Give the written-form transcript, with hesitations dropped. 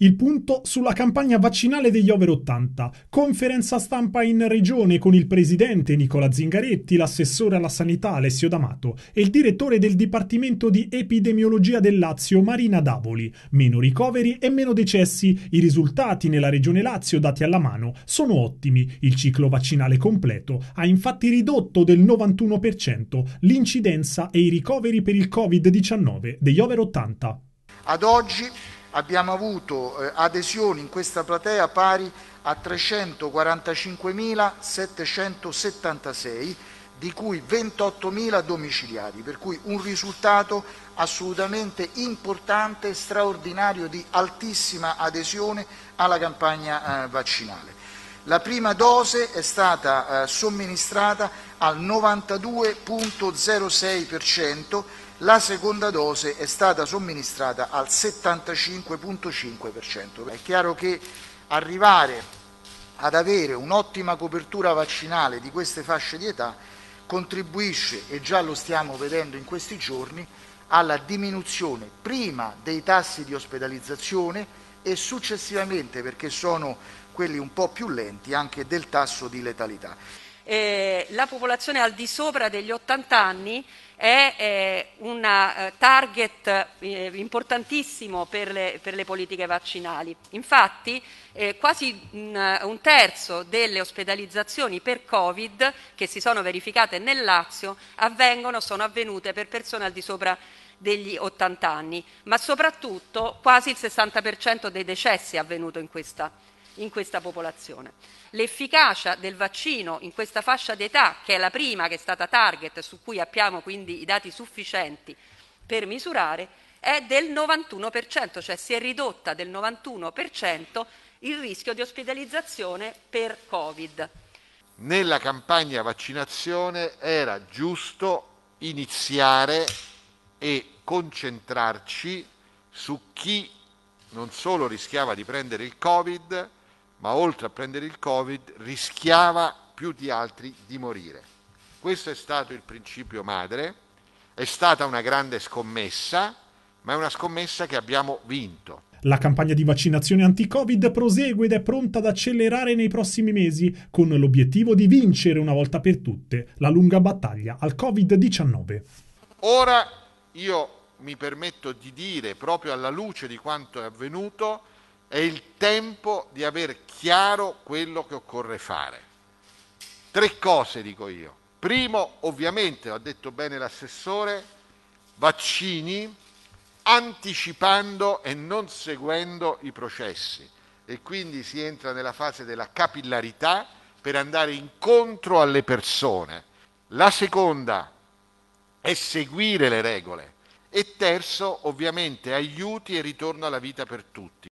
Il punto sulla campagna vaccinale degli over 80. Conferenza stampa in regione con il presidente Nicola Zingaretti, l'assessore alla sanità Alessio D'Amato e il direttore del Dipartimento di Epidemiologia del Lazio Marina Davoli. Meno ricoveri e meno decessi. I risultati nella regione Lazio dati alla mano sono ottimi. Il ciclo vaccinale completo ha infatti ridotto del 91% l'incidenza e i ricoveri per il Covid-19 degli over 80. Ad oggi abbiamo avuto adesioni in questa platea pari a 345.776, di cui 28.000 domiciliari, per cui un risultato assolutamente importante, straordinario, di altissima adesione alla campagna vaccinale. La prima dose è stata somministrata al 92,06%, la seconda dose è stata somministrata al 75,5%. È chiaro che arrivare ad avere un'ottima copertura vaccinale di queste fasce di età contribuisce, e già lo stiamo vedendo in questi giorni, alla diminuzione prima dei tassi di ospedalizzazione e successivamente, perché sono quelli un po' più lenti, anche del tasso di letalità. La popolazione al di sopra degli 80 anni è un target importantissimo per le politiche vaccinali. Infatti quasi un terzo delle ospedalizzazioni per Covid che si sono verificate nel Lazio sono avvenute per persone al di sopra degli 80 anni, ma soprattutto quasi il 60% dei decessi è avvenuto in questa popolazione. L'efficacia del vaccino in questa fascia d'età, che è la prima che è stata target, su cui abbiamo quindi i dati sufficienti per misurare, è del 91%, cioè si è ridotta del 91% il rischio di ospedalizzazione per Covid. Nella campagna vaccinazione era giusto iniziare e concentrarci su chi non solo rischiava di prendere il Covid, ma oltre a prendere il Covid rischiava più di altri di morire. Questo è stato il principio madre, è stata una grande scommessa, ma è una scommessa che abbiamo vinto. La campagna di vaccinazione anti-Covid prosegue ed è pronta ad accelerare nei prossimi mesi, con l'obiettivo di vincere una volta per tutte la lunga battaglia al Covid-19. Ora io mi permetto di dire, proprio alla luce di quanto è avvenuto, è il tempo di aver chiaro quello che occorre fare. Tre cose dico io. Primo, ovviamente, l'ha detto bene l'assessore, vaccini anticipando e non seguendo i processi, e quindi si entra nella fase della capillarità per andare incontro alle persone. La seconda è seguire le regole. E terzo, ovviamente, aiuti e ritorno alla vita per tutti.